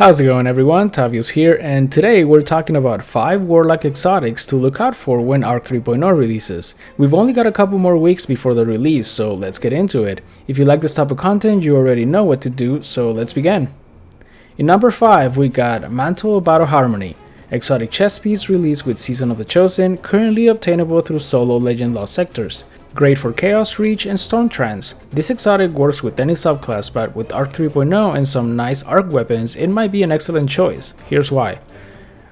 How's it going, everyone? Tavius here, and today we're talking about 5 Warlock exotics to look out for when Arc 3.0 releases. We've only got a couple more weeks before the release, so let's get into it. If you like this type of content, you already know what to do, so let's begin. In number 5, we got Mantle of Battle Harmony, exotic chess piece released with Season of the Chosen, currently obtainable through solo Legend Lost sectors. Great for Chaos Reach and Storm Trance. This exotic works with any subclass, but with Arc 3.0 and some nice Arc weapons, it might be an excellent choice. Here's why.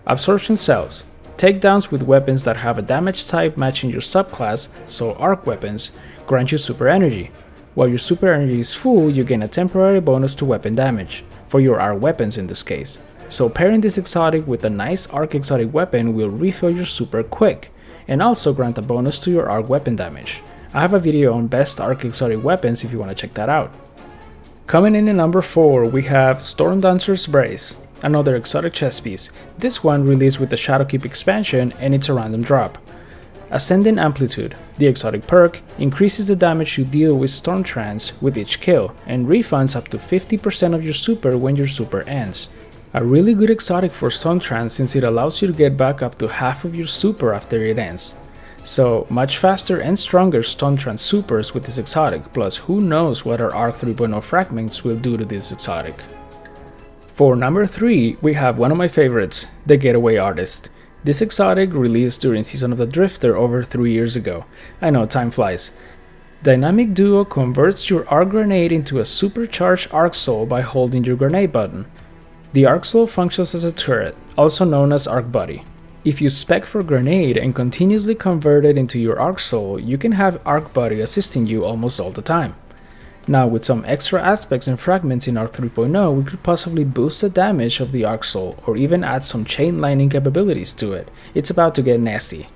Absorption Cells. Takedowns with weapons that have a damage type matching your subclass, so Arc weapons, grant you super energy. While your super energy is full, you gain a temporary bonus to weapon damage, for your Arc weapons in this case. So pairing this exotic with a nice Arc exotic weapon will refill your super quick, and also grant a bonus to your Arc weapon damage. I have a video on best Arc exotic weapons if you want to check that out. Coming in at number 4, we have Stormdancer's Brace, another exotic chess piece, this one released with the Shadowkeep expansion, and it's a random drop. Ascending Amplitude, the exotic perk, increases the damage you deal with Storm Trance with each kill, and refunds up to 50% of your super when your super ends. A really good exotic for Storm Trance since it allows you to get back up to half of your super after it ends. So much faster and stronger Storm Trance supers with this exotic, plus who knows what our Arc 3.0 fragments will do to this exotic. For number 3, we have one of my favorites, The Getaway Artist. This exotic released during Season of the Drifter over 3 years ago. I know, time flies. Dynamic Duo converts your Arc Grenade into a supercharged Arc Soul by holding your grenade button. The Arc Soul functions as a turret, also known as Arc Body. If you spec for Grenade and continuously convert it into your Arc Soul, you can have Arc Body assisting you almost all the time. Now, with some extra aspects and fragments in Arc 3.0, we could possibly boost the damage of the Arc Soul, or even add some chain lightning capabilities to it. It's about to get nasty.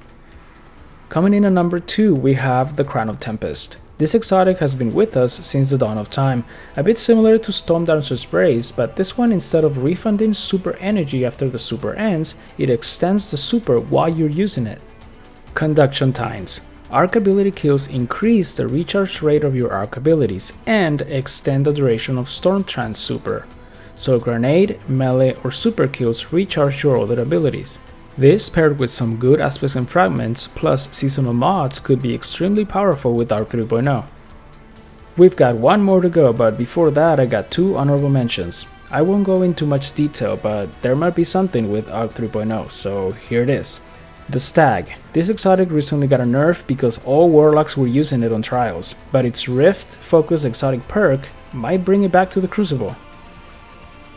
Coming in at number 2, we have the Crown of Tempest. This exotic has been with us since the dawn of time, a bit similar to Stormdancer's Brace, but this one, instead of refunding super energy after the super ends, it extends the super while you're using it. Conduction Tines. Arc ability kills increase the recharge rate of your Arc abilities and extend the duration of Storm Trance super, so grenade, melee, or super kills recharge your other abilities. This, paired with some good aspects and fragments, plus seasonal mods, could be extremely powerful with Arc 3.0. We've got one more to go, but before that I got 2 honorable mentions. I won't go into much detail, but there might be something with Arc 3.0, so here it is. The Stag. This exotic recently got a nerf because all Warlocks were using it on trials, but its Rift-focused exotic perk might bring it back to the Crucible.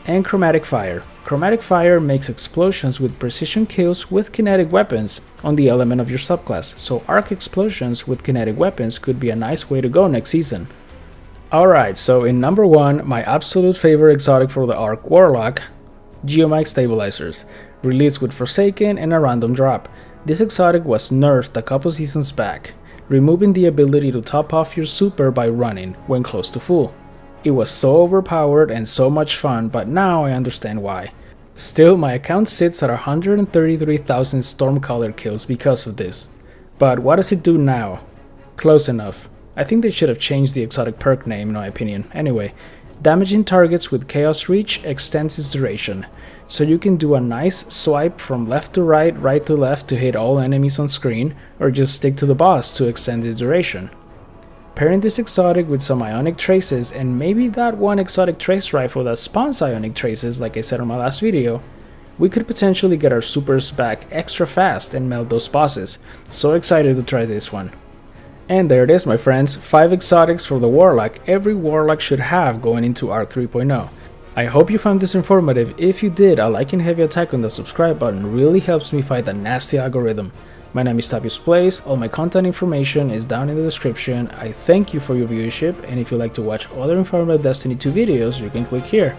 And Chromatic Fire. Chromatic Fire makes explosions with precision kills with kinetic weapons on the element of your subclass, so Arc explosions with kinetic weapons could be a nice way to go next season. Alright, so in number 1, my absolute favorite exotic for the Arc Warlock, Geomag Stabilizers, released with Forsaken and a random drop. This exotic was nerfed a couple seasons back, removing the ability to top off your super by running when close to full. It was so overpowered and so much fun, but now I understand why. Still, my account sits at 133,000 Stormcaller kills because of this. But what does it do now? Close enough. I think they should have changed the exotic perk name in my opinion. Anyway, damaging targets with Chaos Reach extends its duration, so you can do a nice swipe from left to right, right to left to hit all enemies on screen, or just stick to the boss to extend its duration. Pairing this exotic with some Ionic Traces, and maybe that one exotic trace rifle that spawns Ionic Traces like I said on my last video, we could potentially get our supers back extra fast and melt those bosses. So excited to try this one. And there it is, my friends, 5 exotics for the Warlock every Warlock should have going into Arc 3.0. I hope you found this informative. If you did, a like and heavy attack on the subscribe button really helps me fight that nasty algorithm. My name is Tavius Plays, all my content information is down in the description. I thank you for your viewership, and if you'd like to watch other informative Destiny 2 videos, you can click here.